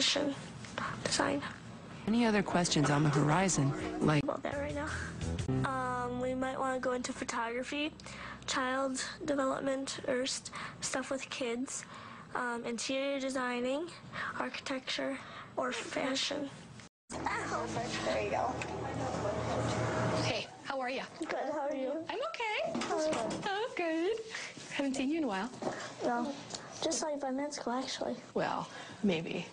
fashion design. Any other questions on the horizon? Like about that right now. We might want to go into photography, child development, or stuff with kids, interior designing, architecture, or fashion. Oh, there you go. Hey, how are you? Good. How are you? I'm okay. Oh, good. Haven't seen you in a while. Well, just like by med school, actually. Well, maybe.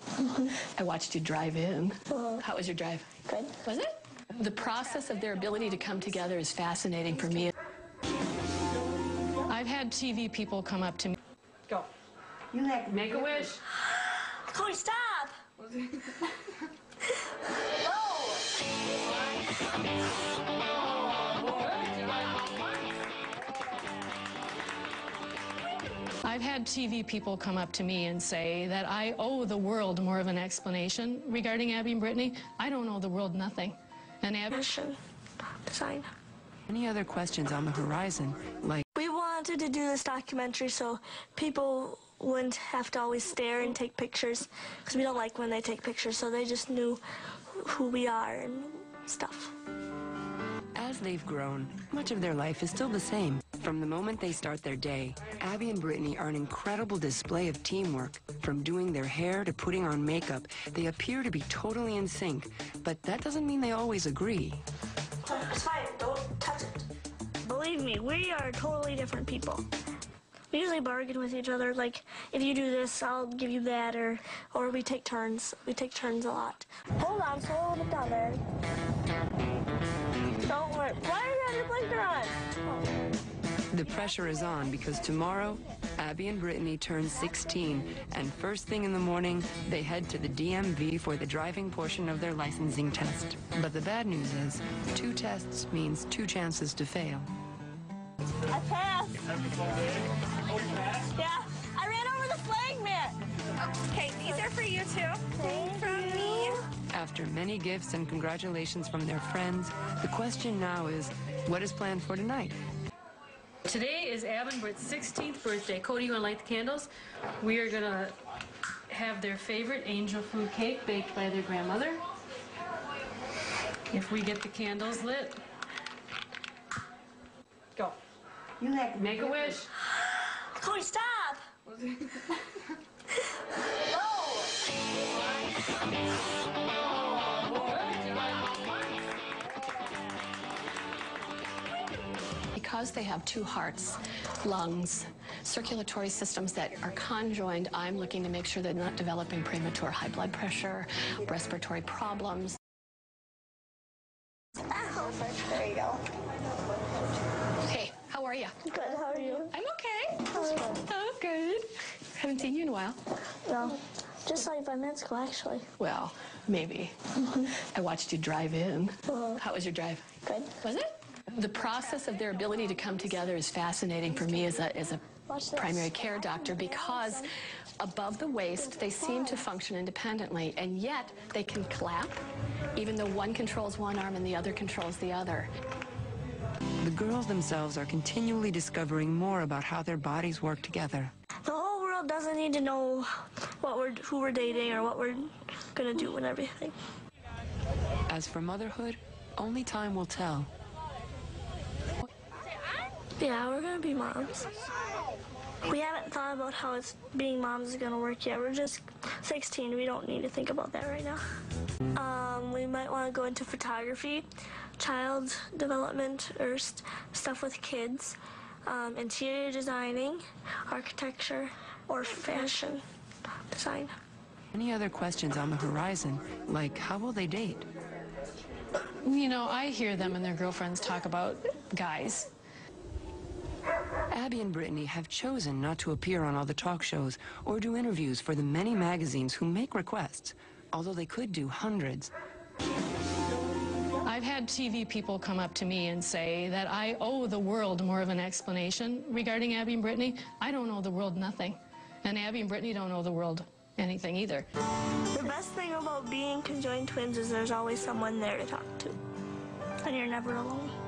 I watched you drive in. How was your drive? Good. Was it? The process of their ability to come together is fascinating for me. I've had TV people come up to me. Go. You like make a wish. Cody, stop! I've had TV people come up to me and say that I owe the world more of an explanation regarding Abby and Brittany. I don't owe the world nothing. And Abby... Design. Any other questions on the horizon? Like... We wanted to do this documentary so people wouldn't have to always stare and take pictures, because we don't like when they take pictures, so they just knew who we are and stuff. As they've grown, much of their life is still the same. From the moment they start their day, Abby and Brittany are an incredible display of teamwork. From doing their hair to putting on makeup, they appear to be totally in sync, but that doesn't mean they always agree. It's fine, don't touch it. Believe me, we are totally different people. We usually bargain with each other, like, if you do this, I'll give you that, or we take turns. We take turns a lot. Hold on, so hold it down there. Don't worry. Why do you have your blinker on? Oh. The pressure is on because tomorrow, Abby and Brittany turn 16, and first thing in the morning, they head to the DMV for the driving portion of their licensing test. But the bad news is, 2 tests means 2 chances to fail. I passed. Yeah, I ran over the flag man. Okay, these are for you too. From me. After many gifts and congratulations from their friends, the question now is, what is planned for tonight? Today is Abby and Britt's 16th birthday. Cody, you want to light the candles? We are going to have their favorite angel food cake baked by their grandmother. If we get the candles lit. Go. You like make a wish. Cody, stop! Because they have 2 hearts, lungs, circulatory systems that are conjoined, I'm looking to make sure they're not developing premature high blood pressure, respiratory problems. Oh, there you go. How are you? Good, how are you? I'm okay. Oh, good. Haven't seen you in a while. Well, just like by med school, actually. Well, maybe. I watched you drive in. How was your drive? Good. Was it? The process of their ability to come together is fascinating for me as a primary care doctor, because above the waist, they seem to function independently, and yet they can clap, even though one controls one arm and the other controls the other. The girls themselves are continually discovering more about how their bodies work together. The whole world doesn't need to know who we're dating or what we're gonna do and everything. As for motherhood, only time will tell. Yeah, we're gonna be moms. We haven't thought about how being moms is gonna work yet. We're just 16. We don't need to think about that right now. We might want to go into photography, child development, or stuff with kids, interior designing, architecture, or fashion design. Any other questions on the horizon? Like, how will they date? You know, I hear them and their girlfriends talk about guys. Abby and Brittany have chosen not to appear on all the talk shows or do interviews for the many magazines who make requests, although they could do hundreds. I've had TV people come up to me and say that I owe the world more of an explanation regarding Abby and Brittany. I don't owe the world nothing. And Abby and Brittany don't owe the world anything either. The best thing about being conjoined twins is there's always someone there to talk to. And you're never alone.